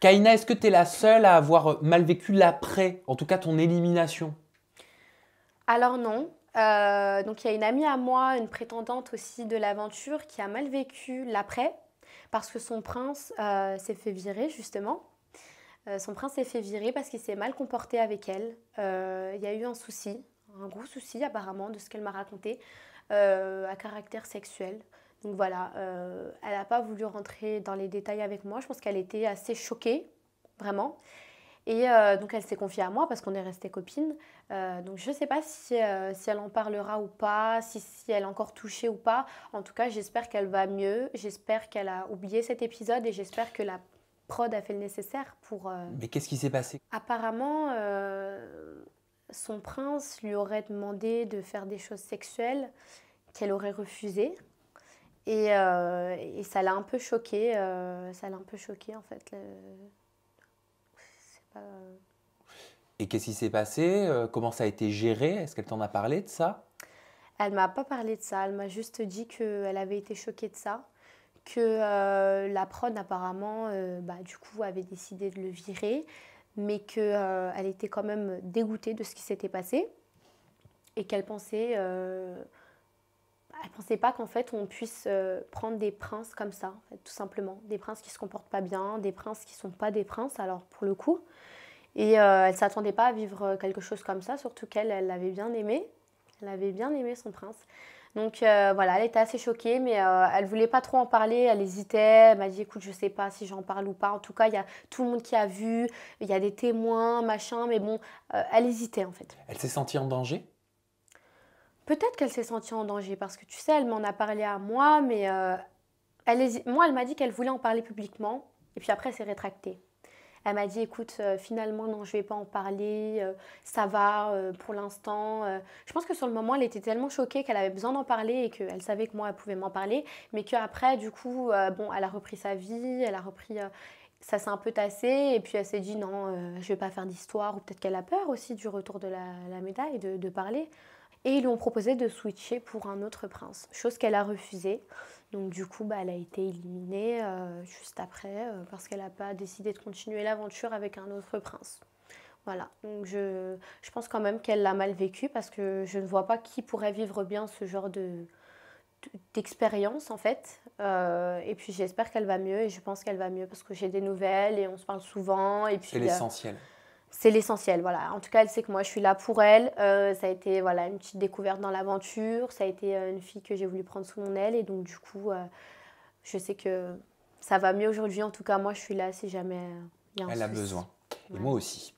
Kahina, est-ce que tu es la seule à avoir mal vécu l'après, en tout cas ton élimination? Alors non. Donc il y a une amie à moi, une prétendante aussi de l'aventure, qui a mal vécu l'après parce que son prince s'est fait virer justement. Son prince s'est fait virer parce qu'il s'est mal comporté avec elle. Il y a eu un souci, un gros souci apparemment de ce qu'elle m'a raconté, à caractère sexuel. Donc voilà, elle n'a pas voulu rentrer dans les détails avec moi. Je pense qu'elle était assez choquée, vraiment. Et donc elle s'est confiée à moi parce qu'on est restés copines. Donc je ne sais pas si elle en parlera ou pas, si elle est encore touchée ou pas. En tout cas, j'espère qu'elle va mieux. J'espère qu'elle a oublié cet épisode et j'espère que la prod a fait le nécessaire pour... Mais qu'est-ce qui s'est passé? Apparemment, son prince lui aurait demandé de faire des choses sexuelles qu'elle aurait refusées. Et ça l'a un peu choquée, en fait. Pas... Et qu'est-ce qui s'est passé? Comment ça a été géré? Est-ce qu'elle t'en a parlé de ça? Elle ne m'a pas parlé de ça, elle m'a juste dit qu'elle avait été choquée de ça, que la prod apparemment, du coup, avait décidé de le virer, mais qu'elle était quand même dégoûtée de ce qui s'était passé et qu'elle pensait... Elle ne pensait pas qu'en fait, on puisse prendre des princes comme ça, en fait, tout simplement. Des princes qui ne se comportent pas bien, des princes qui ne sont pas des princes, alors pour le coup. Et elle ne s'attendait pas à vivre quelque chose comme ça, surtout qu'elle l'avait bien aimé. Elle avait bien aimé son prince. Donc voilà, elle était assez choquée, mais elle ne voulait pas trop en parler, elle hésitait. Elle m'a dit, écoute, je ne sais pas si j'en parle ou pas. En tout cas, il y a tout le monde qui a vu, il y a des témoins, machin. Mais bon, elle hésitait en fait. Elle s'est sentie en danger ? Peut-être qu'elle s'est sentie en danger parce que, tu sais, elle m'en a parlé à moi, mais elle m'a dit qu'elle voulait en parler publiquement et puis après, elle s'est rétractée. Elle m'a dit, écoute, finalement, non, je ne vais pas en parler, ça va pour l'instant. Je pense que sur le moment, elle était tellement choquée qu'elle avait besoin d'en parler et qu'elle savait que moi, elle pouvait m'en parler, mais qu'après, du coup, elle a repris sa vie, elle a repris... Ça s'est un peu tassé et puis elle s'est dit, non, je ne vais pas faire d'histoire ou peut-être qu'elle a peur aussi du retour de la médaille, de parler. Et ils lui ont proposé de switcher pour un autre prince, chose qu'elle a refusée. Donc du coup, elle a été éliminée juste après parce qu'elle n'a pas décidé de continuer l'aventure avec un autre prince. Voilà, donc je pense quand même qu'elle l'a mal vécu parce que je ne vois pas qui pourrait vivre bien ce genre d'expérience en fait. Et puis j'espère qu'elle va mieux et je pense qu'elle va mieux parce que j'ai des nouvelles et on se parle souvent. C'est l'essentiel. C'est l'essentiel, voilà. En tout cas, elle sait que moi, je suis là pour elle. Ça a été une petite découverte dans l'aventure. Ça a été une fille que j'ai voulu prendre sous mon aile. Et donc, du coup, je sais que ça va mieux aujourd'hui. En tout cas, moi, je suis là si jamais il y a un souci. Elle a besoin. Ouais. Et moi aussi.